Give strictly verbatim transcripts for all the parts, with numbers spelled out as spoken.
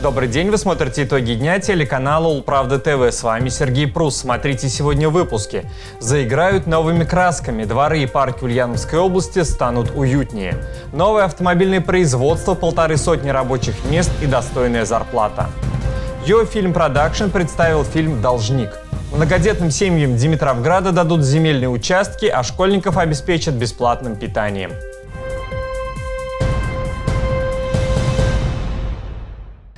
Добрый день, вы смотрите итоги дня телеканала УлПравда ТВ. С вами Сергей Прус. Смотрите сегодня в выпуске. Заиграют новыми красками. Дворы и парки Ульяновской области станут уютнее. Новое автомобильное производство, полторы сотни рабочих мест и достойная зарплата. Ё-фильм продакшн представил фильм «Должник». Многодетным семьям Димитровграда дадут земельные участки, а школьников обеспечат бесплатным питанием.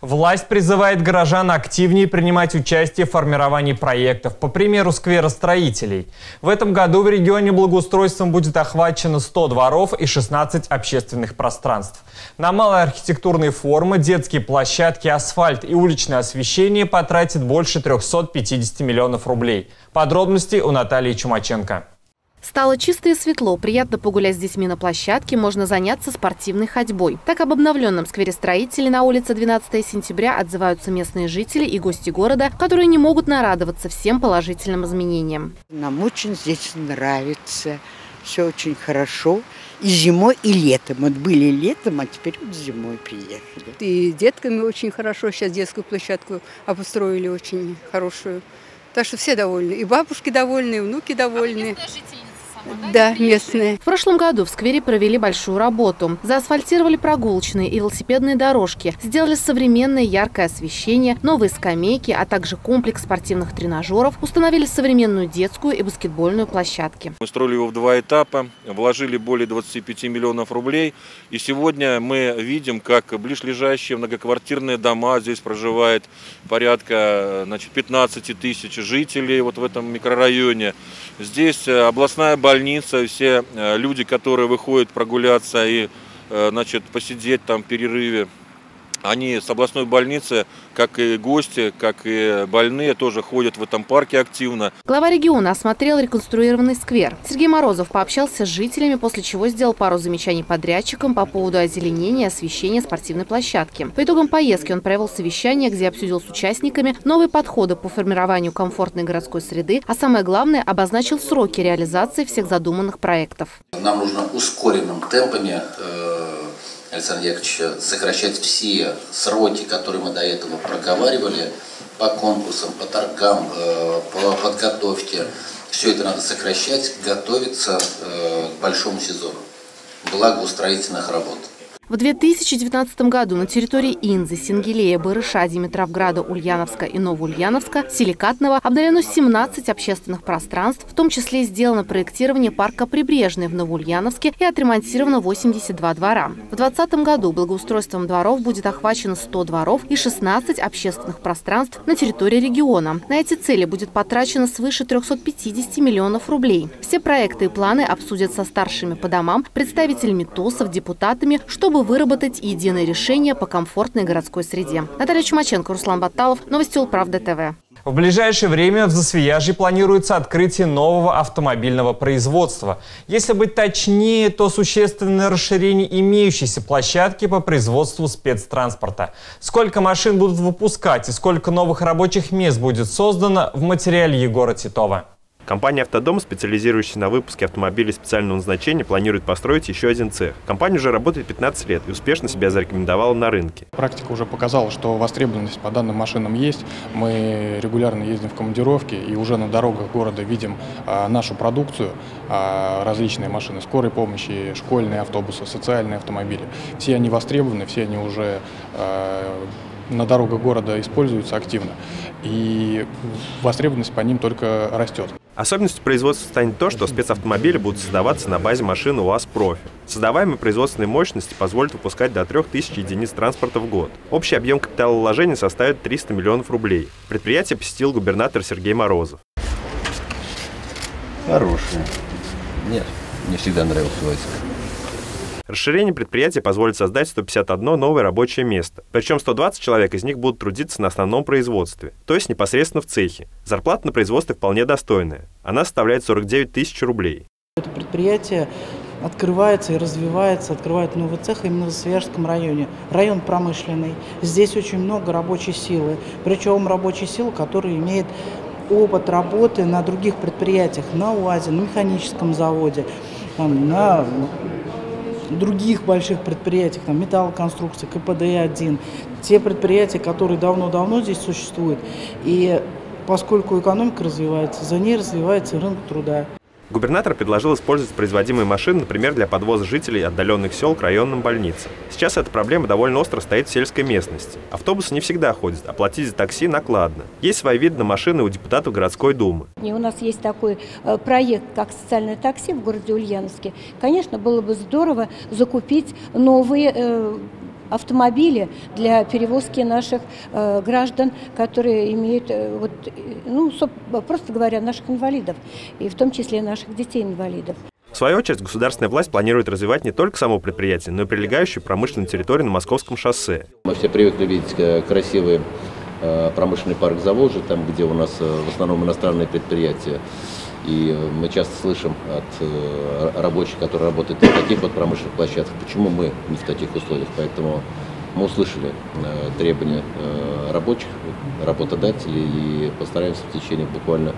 Власть призывает горожан активнее принимать участие в формировании проектов, по примеру скверостроителей. В этом году в регионе благоустройством будет охвачено сто дворов и шестнадцать общественных пространств. На малые архитектурные формы, детские площадки, асфальт и уличное освещение потратит больше трёхсот пятидесяти миллионов рублей. Подробности у Натальи Чумаченко. Стало чисто и светло, приятно погулять с детьми на площадке, можно заняться спортивной ходьбой. Так об обновленном скверестроителе на улице двенадцатое сентября отзываются местные жители и гости города, которые не могут нарадоваться всем положительным изменениям. Нам очень здесь нравится, все очень хорошо. И зимой, и летом. Вот были летом, а теперь вот зимой приехали. И детками очень хорошо, сейчас детскую площадку обустроили очень хорошую. Так что все довольны. И бабушки довольны, и внуки довольны. Да, местные. В прошлом году в сквере провели большую работу. Заасфальтировали прогулочные и велосипедные дорожки, сделали современное яркое освещение, новые скамейки, а также комплекс спортивных тренажеров, установили современную детскую и баскетбольную площадки. Мы строили его в два этапа, вложили более двадцати пяти миллионов рублей. И сегодня мы видим, как ближлежащие многоквартирные дома, здесь проживает порядка значит, пятнадцати тысяч жителей вот в этом микрорайоне. Здесь областная больница. Больница, все люди, которые выходят прогуляться и значит, посидеть там в перерыве, они с областной больницы, как и гости, как и больные, тоже ходят в этом парке активно. Глава региона осмотрел реконструированный сквер. Сергей Морозов пообщался с жителями, после чего сделал пару замечаний подрядчикам по поводу озеленения и освещения спортивной площадки. По итогам поездки он провел совещание, где обсудил с участниками новые подходы по формированию комфортной городской среды, а самое главное, обозначил сроки реализации всех задуманных проектов. Нам нужно ускоренным темпами, Александр Яковлевич, сокращать все сроки, которые мы до этого проговаривали по конкурсам, по торгам, по подготовке. Все это надо сокращать, готовиться к большому сезону благоустроительных работ. В две тысячи девятнадцатом году на территории Инзы, Сингелея, Барыша, Димитровграда, Ульяновска и Новоульяновска, Силикатного обновлено семнадцать общественных пространств, в том числе сделано проектирование парка «Прибрежный» в Новоульяновске и отремонтировано восемьдесят два двора. В две тысячи двадцатом году благоустройством дворов будет охвачено сто дворов и шестнадцать общественных пространств на территории региона. На эти цели будет потрачено свыше трёхсот пятидесяти миллионов рублей. Все проекты и планы обсудят со старшими по домам, представителями ТОСов, депутатами, чтобы выработать единое решение по комфортной городской среде. Наталья Чумаченко, Руслан Баталов, новости УлПравда ТВ. В ближайшее время в Засвияжье планируется открытие нового автомобильного производства. Если быть точнее, то существенное расширение имеющейся площадки по производству спецтранспорта. Сколько машин будут выпускать и сколько новых рабочих мест будет создано, в материале Егора Титова. Компания «Автодом», специализирующаяся на выпуске автомобилей специального назначения, планирует построить еще один цех. Компания уже работает пятнадцать лет и успешно себя зарекомендовала на рынке. Практика уже показала, что востребованность по данным машинам есть. Мы регулярно ездим в командировки и уже на дорогах города видим а, нашу продукцию, а, различные машины скорой помощи, школьные автобусы, социальные автомобили. Все они востребованы, все они уже а, на дорогах города используются активно. И востребованность по ним только растет. Особенностью производства станет то, что спецавтомобили будут создаваться на базе машины УАЗ Профи. Создаваемые производственные мощности позволят выпускать до трёх тысяч единиц транспорта в год. Общий объем капиталовложения составит триста миллионов рублей. Предприятие посетил губернатор Сергей Морозов. Хорошие. Нет, мне всегда нравился УАЗик. Расширение предприятия позволит создать сто пятьдесят одно новое рабочее место. Причем сто двадцать человек из них будут трудиться на основном производстве, то есть непосредственно в цехе. Зарплата на производстве вполне достойная. Она составляет сорок девять тысяч рублей. Это предприятие открывается и развивается, открывает новый цех именно в Засвияжском районе. Район промышленный. Здесь очень много рабочей силы. Причем рабочей силы, которая имеет опыт работы на других предприятиях, на УАЗе, на механическом заводе, на... других больших предприятиях, там, металлоконструкция, ка пэ дэ один, те предприятия, которые давно-давно здесь существуют. И поскольку экономика развивается, за ней развивается рынок труда. Губернатор предложил использовать производимые машины, например, для подвоза жителей отдаленных сел к районным больницам. Сейчас эта проблема довольно остро стоит в сельской местности. Автобусы не всегда ходят, а платить за такси накладно. Есть свои виды на машины у депутатов городской думы. И у нас есть такой проект, как социальное такси в городе Ульяновске. Конечно, было бы здорово закупить новые э, автомобили для перевозки наших э, граждан, которые имеют, э, вот, ну, просто говоря, наших инвалидов, и в том числе наших детей-инвалидов. В свою очередь, государственная власть планирует развивать не только само предприятие, но и прилегающую промышленную территорию на Московском шоссе. Мы все привыкли видеть красивый э, промышленный парк Заволжья, там, где у нас э, в основном иностранные предприятия. И мы часто слышим от рабочих, которые работают на таких вот промышленных площадках, почему мы не в таких условиях. Поэтому мы услышали требования рабочих, работодателей и постараемся в течение буквально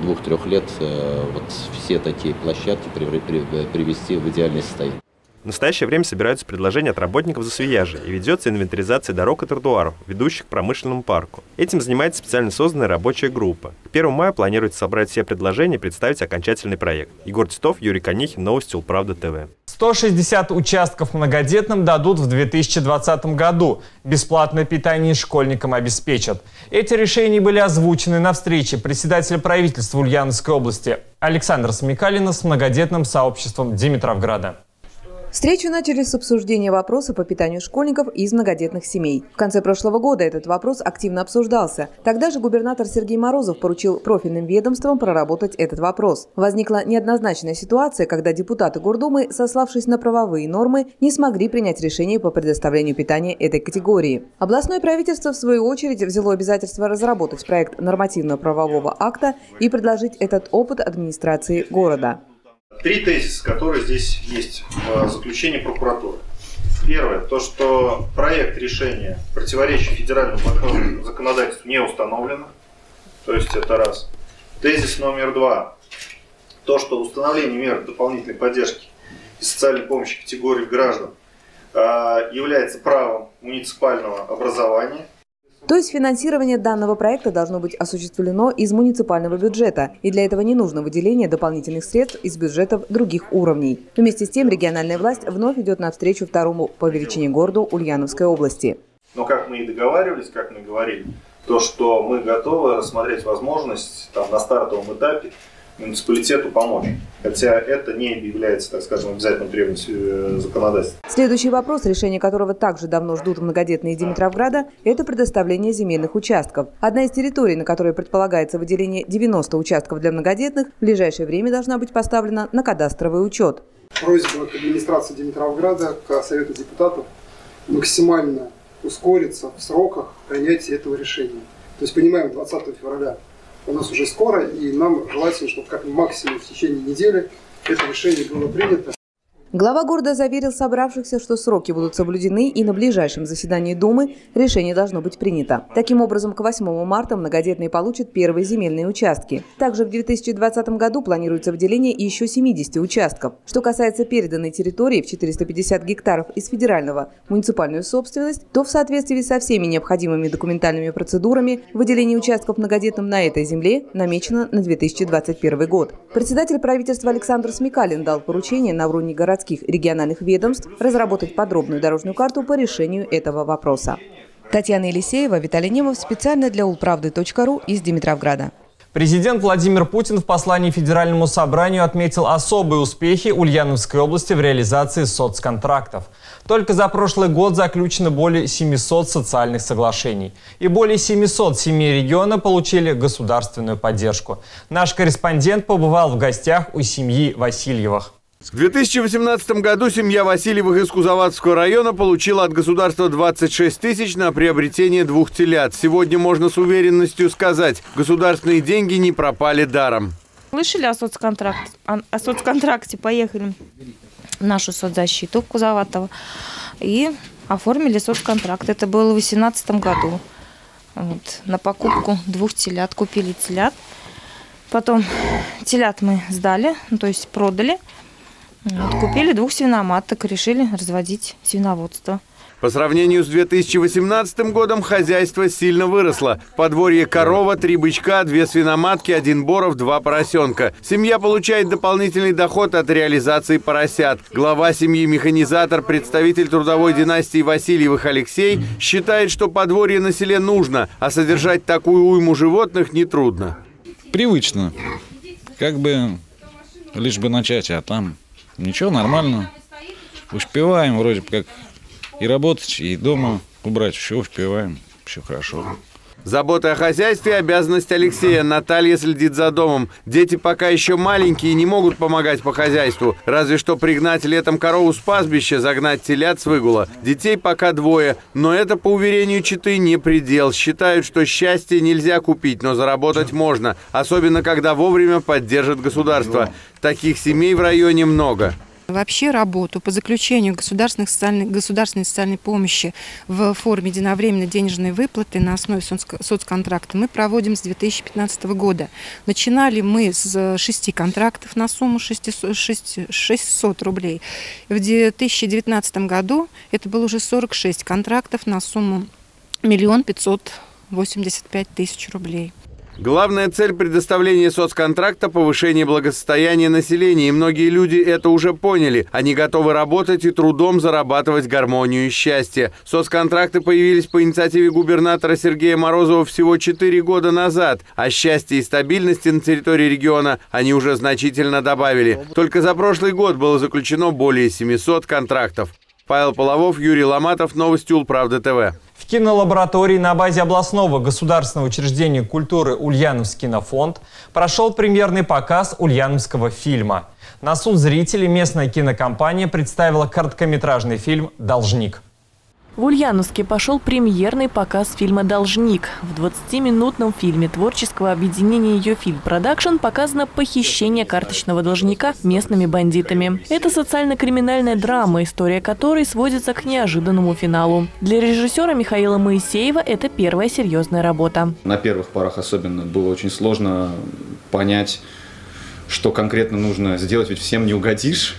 двух-трех лет вот все такие площадки привести в идеальное состояние. В настоящее время собираются предложения от работников Засвияжья и ведется инвентаризация дорог и тротуаров, ведущих к промышленному парку. Этим занимается специально созданная рабочая группа. К первому мая планируется собрать все предложения и представить окончательный проект. Егор Титов, Юрий Конихин, новости УлПравда ТВ. сто шестьдесят участков многодетным дадут в две тысячи двадцатом году. Бесплатное питание школьникам обеспечат. Эти решения были озвучены на встрече председателя правительства Ульяновской области Александра Смекалина с многодетным сообществом Димитровграда. Встречу начали с обсуждения вопроса по питанию школьников из многодетных семей. В конце прошлого года этот вопрос активно обсуждался. Тогда же губернатор Сергей Морозов поручил профильным ведомствам проработать этот вопрос. Возникла неоднозначная ситуация, когда депутаты Гордумы, сославшись на правовые нормы, не смогли принять решение по предоставлению питания этой категории. Областное правительство, в свою очередь, взяло обязательство разработать проект нормативно-правового акта и предложить этот опыт администрации города. Три тезиса, которые здесь есть в заключении прокуратуры. Первое, то что проект решения, противоречия федеральному законодательству, не установлено. То есть это раз. Тезис номер два. То, что установление мер дополнительной поддержки и социальной помощи категории граждан является правом муниципального образования. То есть финансирование данного проекта должно быть осуществлено из муниципального бюджета, и для этого не нужно выделение дополнительных средств из бюджетов других уровней. Вместе с тем региональная власть вновь идет навстречу второму по величине городу Ульяновской области. Но как мы и договаривались, как мы говорили, то что мы готовы рассмотреть возможность там, на стартовом этапе муниципалитету помочь. Хотя это не является, так скажем, обязательным требованием законодательства. Следующий вопрос, решение которого также давно ждут многодетные Димитровграда, это предоставление земельных участков. Одна из территорий, на которой предполагается выделение девяноста участков для многодетных, в ближайшее время должна быть поставлена на кадастровый учет. Просьба к администрации Димитровграда, к Совету депутатов максимально ускориться в сроках принятия этого решения. То есть понимаем, двадцатого февраля. У нас уже скоро, и нам желательно, чтобы как максимум в течение недели это решение было принято. Глава города заверил собравшихся, что сроки будут соблюдены, и на ближайшем заседании Думы решение должно быть принято. Таким образом, к восьмому марта многодетные получат первые земельные участки. Также в две тысячи двадцатом году планируется выделение еще семидесяти участков. Что касается переданной территории в четыреста пятьдесят гектаров из федерального в муниципальную собственность, то в соответствии со всеми необходимыми документальными процедурами выделение участков многодетным на этой земле намечено на две тысячи двадцать первый год. Председатель правительства Александр Смекалин дал поручение на уровне городских региональных ведомств разработать подробную дорожную карту по решению этого вопроса. Татьяна Елисеева, Виталий Немов специально для улправды точка ру из Димитровграда. Президент Владимир Путин в послании Федеральному собранию отметил особые успехи Ульяновской области в реализации соцконтрактов. Только за прошлый год заключено более семисот социальных соглашений. И более семисот семей региона получили государственную поддержку. Наш корреспондент побывал в гостях у семьи Васильевых. В две тысячи восемнадцатом году семья Васильевых из Кузоватского района получила от государства двадцать шесть тысяч на приобретение двух телят. Сегодня можно с уверенностью сказать, государственные деньги не пропали даром. Слышали о соцконтракте? О соцконтракте поехали в нашу соцзащиту в Кузоватого и оформили соцконтракт. Это было в две тысячи восемнадцатом году. Вот. На покупку двух телят купили телят. Потом телят мы сдали, ну, то есть продали. Вот, купили двух свиноматок, решили разводить свиноводство. По сравнению с две тысячи восемнадцатым годом хозяйство сильно выросло. Подворье: корова, три бычка, две свиноматки, один боров, два поросенка. Семья получает дополнительный доход от реализации поросят. Глава семьи, механизатор, представитель трудовой династии Васильевых Алексей, считает, что подворье на селе нужно, а содержать такую уйму животных нетрудно. Привычно. Как бы лишь бы начать, а там ничего, нормально. Успеваем вроде как... И работать, и дома убрать. Все успеваем, все хорошо. Забота о хозяйстве – обязанность Алексея. Наталья следит за домом. Дети пока еще маленькие и не могут помогать по хозяйству. Разве что пригнать летом корову с пастбища, загнать телят с выгула. Детей пока двое. Но это, по уверению читы, не предел. Считают, что счастье нельзя купить, но заработать можно. Особенно, когда вовремя поддержит государство. Таких семей в районе много. Вообще работу по заключению государственной социальной, государственной социальной помощи в форме единовременной денежной выплаты на основе соцконтракта мы проводим с две тысячи пятнадцатого года. Начинали мы с шести контрактов на сумму шестьсот рублей. В две тысячи девятнадцатом году это было уже сорок шесть контрактов на сумму один миллион пятьсот восемьдесят пять тысяч рублей. Главная цель предоставления соцконтракта – повышение благосостояния населения. И многие люди это уже поняли. Они готовы работать и трудом зарабатывать гармонию и счастье. Соцконтракты появились по инициативе губернатора Сергея Морозова всего четыре года назад. О счастье и стабильности на территории региона они уже значительно добавили. Только за прошлый год было заключено более семисот контрактов. Павел Половов, Юрий Ломатов, новости УлПравда ТВ. В кинолаборатории на базе областного государственного учреждения культуры «Ульяновский кинофонд» прошел премьерный показ ульяновского фильма. На суд зрителей местная кинокомпания представила короткометражный фильм «Должник». В Ульяновске пошел премьерный показ фильма «Должник». В двадцатиминутном фильме творческого объединения «Ё-фильм продакшн» показано похищение карточного должника местными бандитами. Это социально-криминальная драма, история которой сводится к неожиданному финалу. Для режиссера Михаила Моисеева это первая серьезная работа. На первых порах особенно было очень сложно понять, что конкретно нужно сделать, ведь всем не угодишь.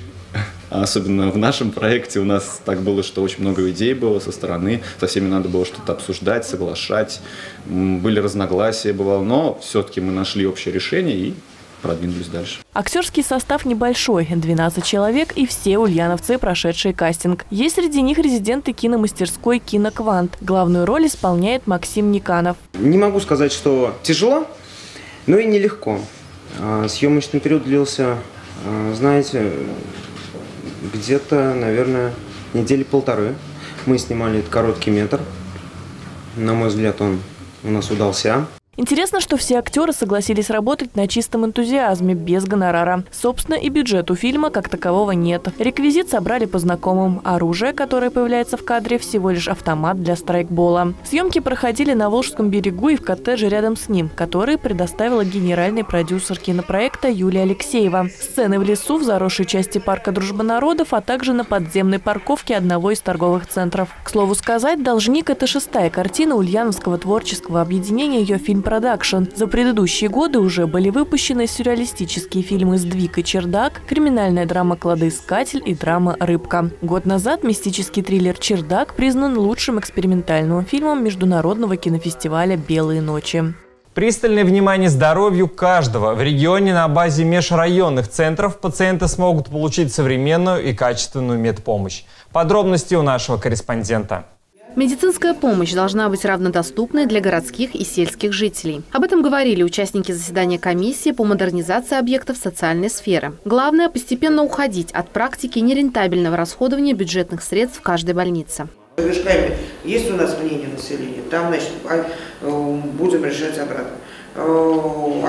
Особенно в нашем проекте у нас так было, что очень много идей было со стороны, со всеми надо было что-то обсуждать, соглашать, были разногласия, бывало, но все-таки мы нашли общее решение и продвинулись дальше. Актерский состав небольшой, двенадцать человек, и все ульяновцы, прошедшие кастинг. Есть среди них резиденты киномастерской «Киноквант». Главную роль исполняет Максим Никанов. Не могу сказать, что тяжело, но и нелегко. Съемочный период длился, знаете... Где-то, наверное, недели полторы мы снимали этот короткий метр. На мой взгляд, он у нас удался. Интересно, что все актеры согласились работать на чистом энтузиазме, без гонорара. Собственно, и бюджет у фильма как такового нет. Реквизит собрали по знакомым. Оружие, которое появляется в кадре, всего лишь автомат для страйкбола. Съемки проходили на Волжском берегу и в коттедже рядом с ним, который предоставила генеральный продюсер кинопроекта Юлия Алексеева. Сцены в лесу, в заросшей части парка Дружбы народов, а также на подземной парковке одного из торговых центров. К слову сказать, «Должник» – это шестая картина ульяновского творческого объединения «Ё-фильм продакшн». За предыдущие годы уже были выпущены сюрреалистические фильмы «Сдвиг и чердак», криминальная драма «Кладоискатель» и драма «Рыбка». Год назад мистический триллер «Чердак» признан лучшим экспериментальным фильмом международного кинофестиваля «Белые ночи». Пристальное внимание здоровью каждого. В регионе на базе межрайонных центров пациенты смогут получить современную и качественную медпомощь. Подробности у нашего корреспондента. Медицинская помощь должна быть равнодоступной для городских и сельских жителей. Об этом говорили участники заседания комиссии по модернизации объектов социальной сферы. Главное – постепенно уходить от практики нерентабельного расходования бюджетных средств в каждой больнице. Есть у нас мнение населения, там, значит, будем решать обратно.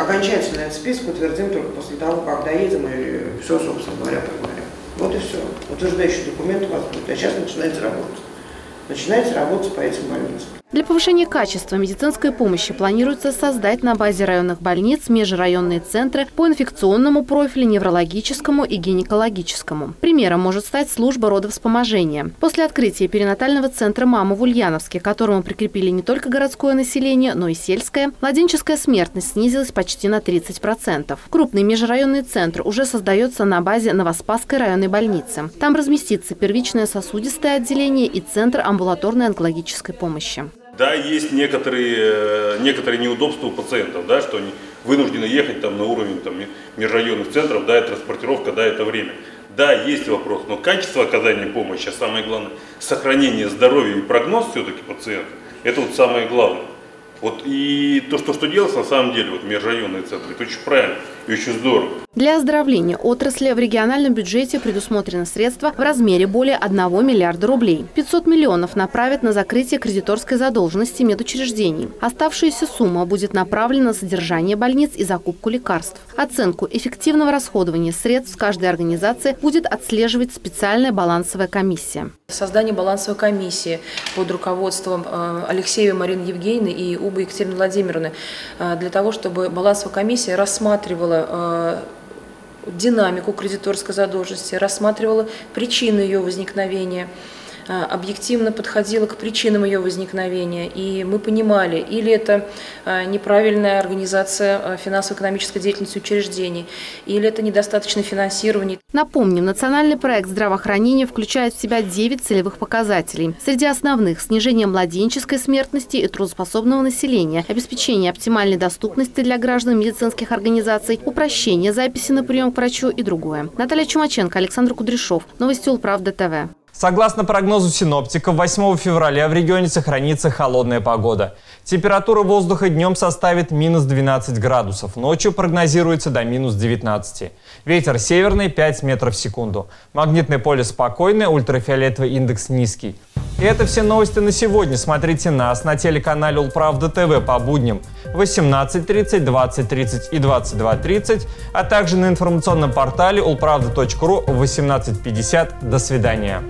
Окончательный список утвердим только после того, как доедем и все, собственно говоря, поговорим. Вот и все. Утверждающий документ у вас будет, а сейчас начинается работать. начинается работа по этим больницам. Для повышения качества медицинской помощи планируется создать на базе районных больниц межрайонные центры по инфекционному профилю, неврологическому и гинекологическому. Примером может стать служба родовспоможения. После открытия перинатального центра «Мама» в Ульяновске, к которому прикрепили не только городское население, но и сельское, младенческая смертность снизилась почти на тридцать процентов. Крупный межрайонный центр уже создается на базе Новоспасской районной больницы. Там разместится первичное сосудистое отделение и центр амбулаторной онкологической помощи. Да, есть некоторые, некоторые неудобства у пациентов, да, что они вынуждены ехать там, на уровень там, межрайонных центров, да, это транспортировка, да, это время. Да, есть вопрос, но качество оказания помощи, а самое главное, сохранение здоровья и прогноз все-таки пациента, это вот самое главное. Вот и то, что, что делается на самом деле, вот межрайонные центры, это очень правильно и очень здорово. Для оздоровления отрасли в региональном бюджете предусмотрены средства в размере более одного миллиарда рублей. пятьсот миллионов направят на закрытие кредиторской задолженности медучреждений. Оставшаяся сумма будет направлена на содержание больниц и закупку лекарств. Оценку эффективного расходования средств каждой организации будет отслеживать специальная балансовая комиссия. Создание балансовой комиссии под руководством Алексея, Марины Евгеньевны и Убы Екатерины Владимировны для того, чтобы балансовая комиссия рассматривала динамику кредиторской задолженности, рассматривала причины ее возникновения, объективно подходила к причинам ее возникновения. И мы понимали, или это неправильная организация финансово-экономической деятельности учреждений, или это недостаточное финансирование. Напомним, национальный проект здравоохранения включает в себя девять целевых показателей. Среди основных – снижение младенческой смертности и трудоспособного населения, обеспечение оптимальной доступности для граждан медицинских организаций, упрощение записи на прием к врачу и другое. Наталья Чумаченко, Александр Кудряшов. Новости УлПравда ТВ. Согласно прогнозу синоптиков, восьмого февраля в регионе сохранится холодная погода. Температура воздуха днем составит минус двенадцать градусов, ночью прогнозируется до минус девятнадцати. Ветер северный пять метров в секунду. Магнитное поле спокойное, ультрафиолетовый индекс низкий. И это все новости на сегодня. Смотрите нас на телеканале УлПравда ТВ по будням в восемнадцать тридцать, двадцать тридцать и двадцать два тридцать, а также на информационном портале улправда точка ру в восемнадцать пятьдесят. До свидания.